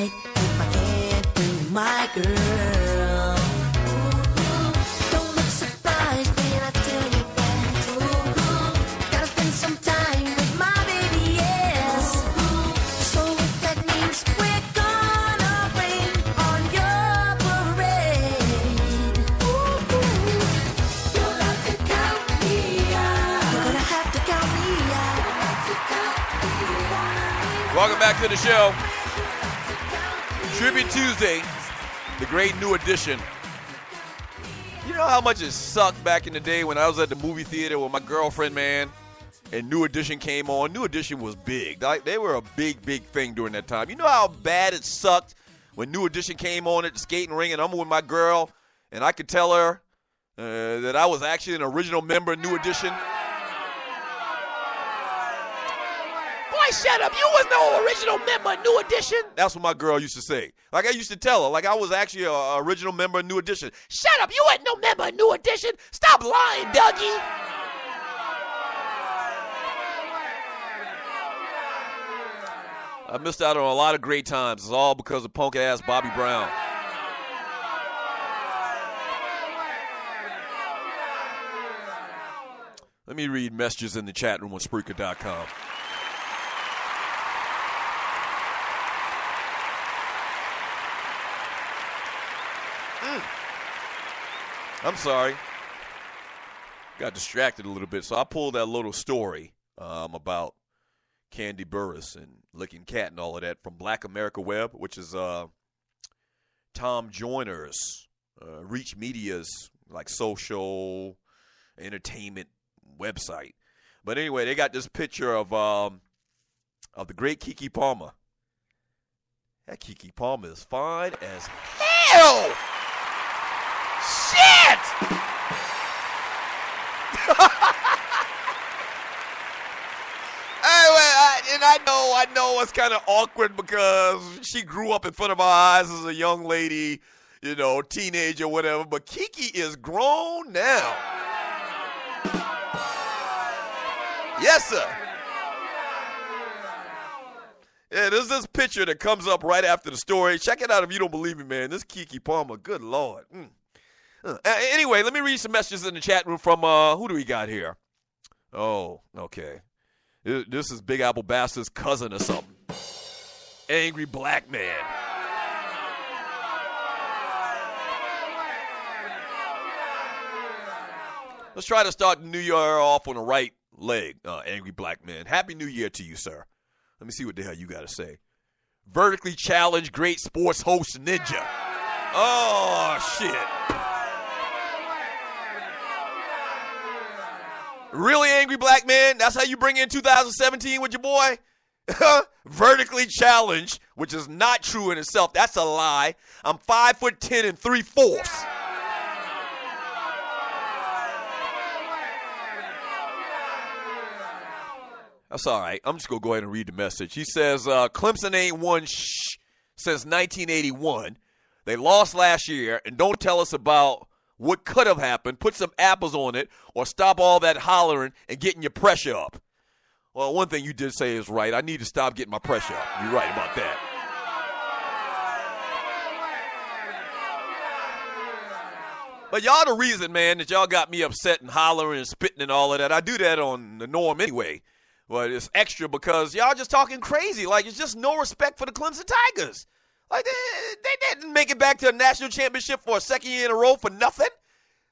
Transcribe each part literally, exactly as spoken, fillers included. night if I can't bring my girl. Don't look surprised when I tell you that. Ooh, gotta spend some time with my baby, yes. Ooh, so if that means we're gonna rain on your parade. Ooh, you're not to count me out. You're gonna have to count me out. You're not to count me out. Welcome back to the show. Tribute Tuesday, the great New Edition. You know how much it sucked back in the day when I was at the movie theater with my girlfriend, man, and New Edition came on. New Edition was big. Like, they were a big, big thing during that time. You know how bad it sucked when New Edition came on at the skating ring and I'm with my girl and I could tell her uh, that I was actually an original member of New Edition. Shut up. You was no original member of New Edition. That's what my girl used to say. Like, I used to tell her, like, I was actually an original member of New Edition. Shut up. You ain't no member of New Edition. Stop lying, Dougie. I missed out on a lot of great times. It's all because of punk-ass Bobby Brown. Let me read messages in the chat room on Spreaker dot com. I'm sorry. Got distracted a little bit, so I pulled that little story um, about Candy Burris and Licking Cat and all of that from Black America Web, which is uh, Tom Joyner's, uh, Reach Media's, like, social entertainment website. But anyway, they got this picture of um, of the great Kiki Palmer. That Kiki Palmer is fine as hell! Shit! Anyway, I, and I know, I know it's kind of awkward because she grew up in front of our eyes as a young lady, you know, teenager, whatever. But Kiki is grown now. Yes, sir. Yeah, there's this picture that comes up right after the story. Check it out if you don't believe me, man. This Kiki Palmer, good Lord. Mm. Uh, anyway, let me read some messages in the chat room from, uh, who do we got here? Oh, okay. This is Big Apple Bastard's cousin or something. Angry black man. Let's try to start the new year off on the right leg, uh, angry black man. Happy New Year to you, sir. Let me see what the hell you got to say. Vertically challenged great sports host ninja. Oh, shit. Really angry black man, that's how you bring in two thousand seventeen with your boy? Vertically challenged, which is not true in itself. That's a lie. I'm five foot ten and three fourths. That's all right. I'm just going to go ahead and read the message. He says, uh, Clemson ain't won shh since nineteen eighty-one. They lost last year, and don't tell us about what could have happened. Put some apples on it or stop all that hollering and getting your pressure up. Well, one thing you did say is right. I need to stop getting my pressure up. You're right about that. But y'all the reason, man, that y'all got me upset and hollering and spitting and all of that. I do that on the norm anyway. But it's extra because y'all just talking crazy. Like, it's just no respect for the Clemson Tigers. Like, they, they didn't make it back to a national championship for a second year in a row for nothing.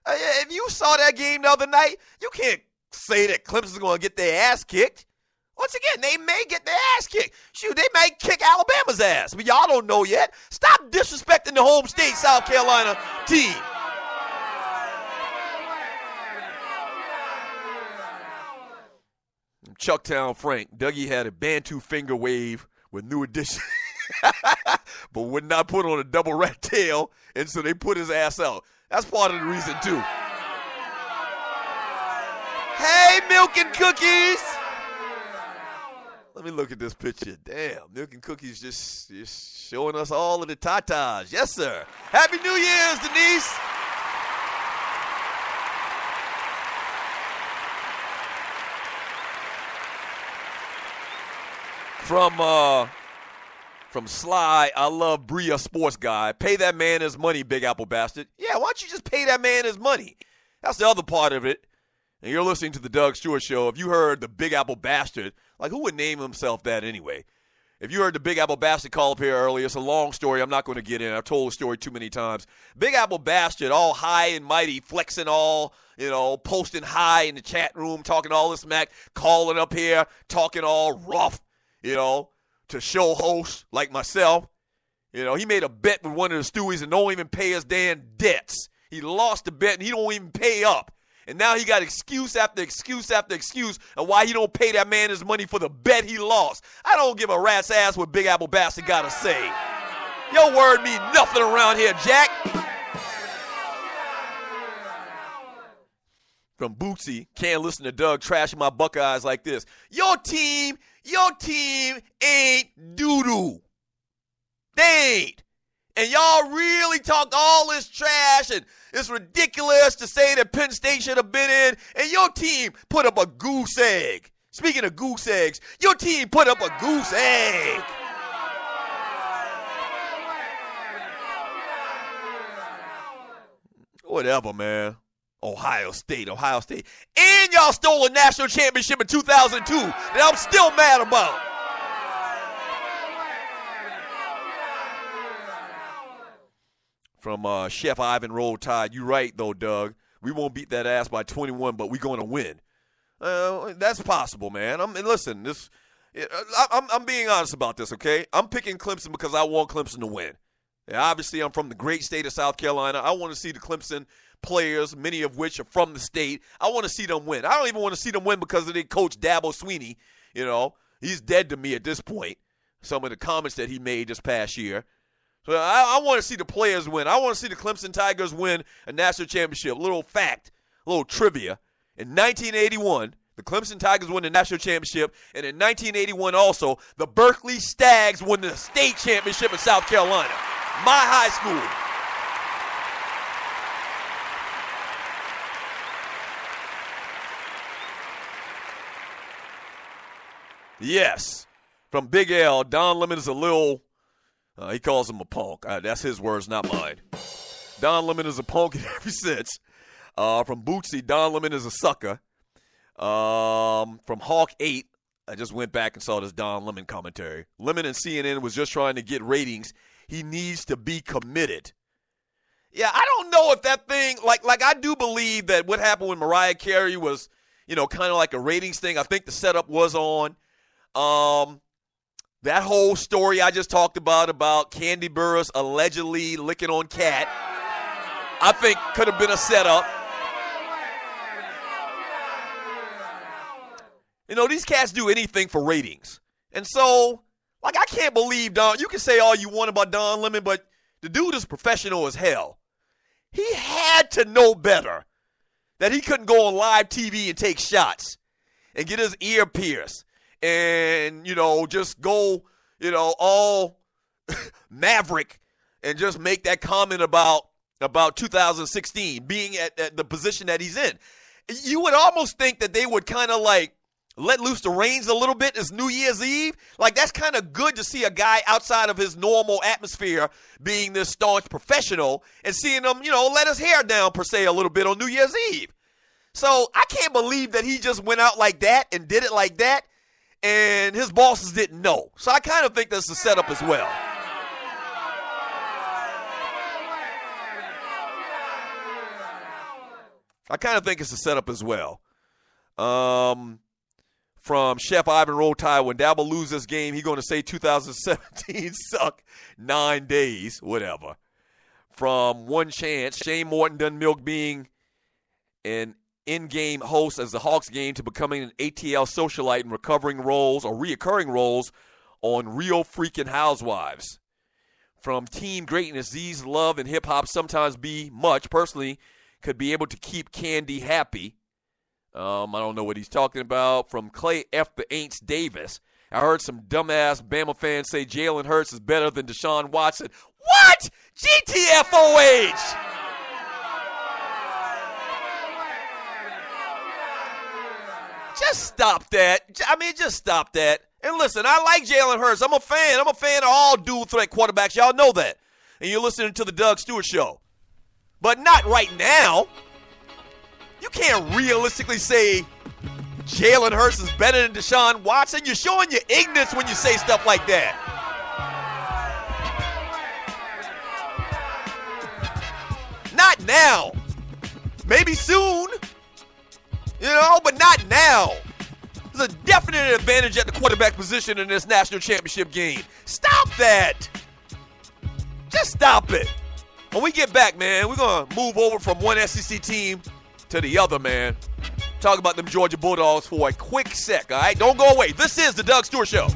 Uh, if you saw that game the other night, you can't say that Clemson's going to get their ass kicked. Once again, they may get their ass kicked. Shoot, they may kick Alabama's ass, but y'all don't know yet. Stop disrespecting the home state South Carolina team. Chucktown Frank, Dougie had a Bantu finger wave with New Edition. But would not put on a double rat tail, and so they put his ass out. That's part of the reason, too. Hey, Milk and Cookies! Let me look at this picture. Damn, Milk and Cookies just, just showing us all of the tatas. Yes, sir. Happy New Year's, Denise! From, uh... from Sly, I love Bria Sports Guy. Pay that man his money, Big Apple Bastard. Yeah, why don't you just pay that man his money? That's the other part of it. And you're listening to the Doug Stewart Show. If you heard the Big Apple Bastard, like who would name himself that anyway? If you heard the Big Apple Bastard call up here earlier, it's a long story. I'm not going to get in. I've told the story too many times. Big Apple Bastard, all high and mighty, flexing all, you know, posting high in the chat room, talking all this smack, calling up here, talking all rough, you know, to show hosts like myself. You know, he made a bet with one of the Stewies and don't even pay his damn debts. He lost the bet and he don't even pay up. And now he got excuse after excuse after excuse of why he don't pay that man his money for the bet he lost. I don't give a rat's ass what Big Apple Bastard got to say. Your word means nothing around here, Jack. From Bootsy, can't listen to Doug trashing my Buckeyes like this. Your team, your team ain't doo-doo. They ain't. And y'all really talk all this trash, and it's ridiculous to say that Penn State should have been in, and your team put up a goose egg. Speaking of goose eggs, your team put up a goose egg. Whatever, man. Ohio State, Ohio State. And y'all stole a national championship in two thousand two that I'm still mad about. From uh, Chef Ivan Roll Tide. You right, though, Doug. We won't beat that ass by twenty-one, but we're going to win. Uh, that's possible, man. I'm, and listen, this, I, I'm, I'm being honest about this, okay? I'm picking Clemson because I want Clemson to win. Yeah, obviously, I'm from the great state of South Carolina. I want to see the Clemson players, many of which are from the state. I want to see them win. I don't even want to see them win because of their coach, Dabo Swinney. You know, he's dead to me at this point. Some of the comments that he made this past year. I, I want to see the players win. I want to see the Clemson Tigers win a national championship. Little fact, little trivia. In nineteen eighty-one, the Clemson Tigers won the national championship. And in nineteen eighty-one also, the Berkeley Stags won the state championship in South Carolina. My high school. Yes. From Big L, Don Lemon is a little... Uh, he calls him a punk. Uh, that's his words, not mine. Don Lemon is a punk in every sense. Uh, from Bootsy, Don Lemon is a sucker. Um, from Hawk eight, I just went back and saw this Don Lemon commentary. Lemon and C N N was just trying to get ratings. He needs to be committed. Yeah, I don't know if that thing, like, like I do believe that what happened with Mariah Carey was, you know, kind of like a ratings thing. I think the setup was on. Um... That whole story I just talked about, about Candy Burris allegedly licking on Cat, I think could have been a setup. You know, these cats do anything for ratings. And so, like, I can't believe Don. You can say all you want about Don Lemon, but the dude is professional as hell. He had to know better that he couldn't go on live T V and take shots and get his ear pierced. And, you know, just go, you know, all maverick and just make that comment about about two thousand sixteen being at, at the position that he's in. You would almost think that they would kind of like let loose the reins a little bit. It's New Year's Eve. Like, that's kind of good to see a guy outside of his normal atmosphere being this staunch professional and seeing him, you know, let his hair down, per se, a little bit on New Year's Eve. So I can't believe that he just went out like that and did it like that. And his bosses didn't know. So I kind of think that's the setup as well. I kind of think it's the setup as well. Um, from Chef Ivan Rotai, when Dabo loses this game, he's going to say two thousand seventeen suck nine days, whatever. From One Chance, Shane Morton done milk being an in-game host as the Hawks game to becoming an A T L socialite and recovering roles or reoccurring roles on Real Freaking Housewives. From Team Greatness, these love and hip-hop sometimes be much. Personally, could be able to keep Candy happy. Um, I don't know what he's talking about. From Clay F. the Aints Davis, I heard some dumbass Bama fans say Jalen Hurts is better than Deshaun Watson. What? G T F O H! Just stop that. I mean, just stop that. And listen, I like Jalen Hurts. I'm a fan. I'm a fan of all dual threat quarterbacks. Y'all know that. And you're listening to the Doug Stewart Show. But not right now. You can't realistically say Jalen Hurts is better than Deshaun Watson. You're showing your ignorance when you say stuff like that. Not now. Maybe soon. You know, but not now. There's a definite advantage at the quarterback position in this national championship game. Stop that. Just stop it. When we get back, man, we're going to move over from one S E C team to the other, man. Talk about them Georgia Bulldogs for a quick sec, all right? Don't go away. This is the Doug Stewart Show.